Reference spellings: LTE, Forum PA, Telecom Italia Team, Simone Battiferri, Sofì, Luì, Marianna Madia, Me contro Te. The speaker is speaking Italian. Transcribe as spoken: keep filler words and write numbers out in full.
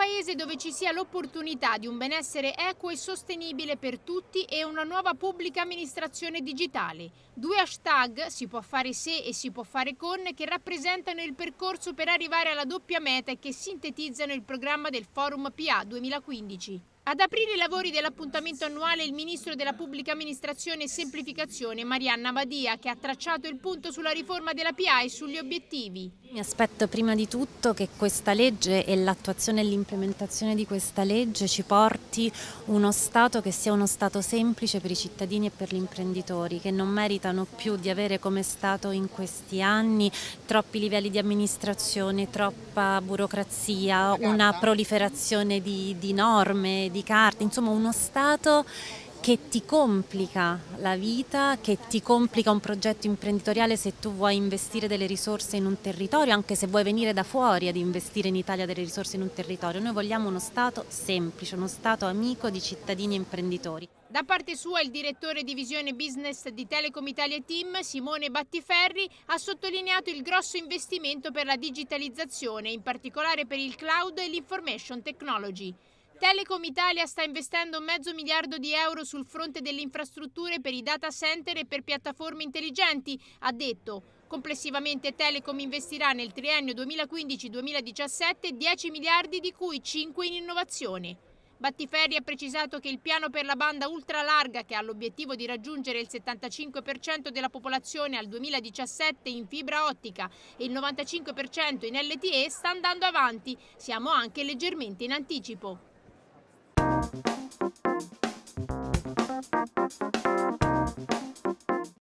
paese dove ci sia l'opportunità di un benessere equo e sostenibile per tutti e una nuova pubblica amministrazione digitale. Due hashtag, si può fare se e si può fare con, che rappresentano il percorso per arrivare alla doppia meta e che sintetizzano il programma del Forum P A duemilaquindici. Ad aprire i lavori dell'appuntamento annuale il ministro della Pubblica Amministrazione e Semplificazione Marianna Madia, che ha tracciato il punto sulla riforma della P A e sugli obiettivi. Mi aspetto prima di tutto che questa legge e l'attuazione e l'implementazione di questa legge ci porti uno Stato che sia uno Stato semplice per i cittadini e per gli imprenditori, che non meritano più di avere, come è stato in questi anni, troppi livelli di amministrazione, troppa burocrazia, una proliferazione di, di norme, di di carte, insomma uno Stato che ti complica la vita, che ti complica un progetto imprenditoriale se tu vuoi investire delle risorse in un territorio, anche se vuoi venire da fuori ad investire in Italia delle risorse in un territorio. Noi vogliamo uno Stato semplice, uno Stato amico di cittadini e imprenditori. Da parte sua il direttore divisione business di Telecom Italia Team, Simone Battiferri, ha sottolineato il grosso investimento per la digitalizzazione, in particolare per il cloud e l'information technology. Telecom Italia sta investendo mezzo miliardo di euro sul fronte delle infrastrutture per i data center e per piattaforme intelligenti, ha detto. Complessivamente Telecom investirà nel triennio duemilaquindici duemiladiciassette dieci miliardi, di cui cinque in innovazione. Battiferri ha precisato che il piano per la banda ultralarga, che ha l'obiettivo di raggiungere il settantacinque per cento della popolazione al duemiladiciassette in fibra ottica e il novantacinque per cento in L T E, sta andando avanti. Siamo anche leggermente in anticipo. Thank you.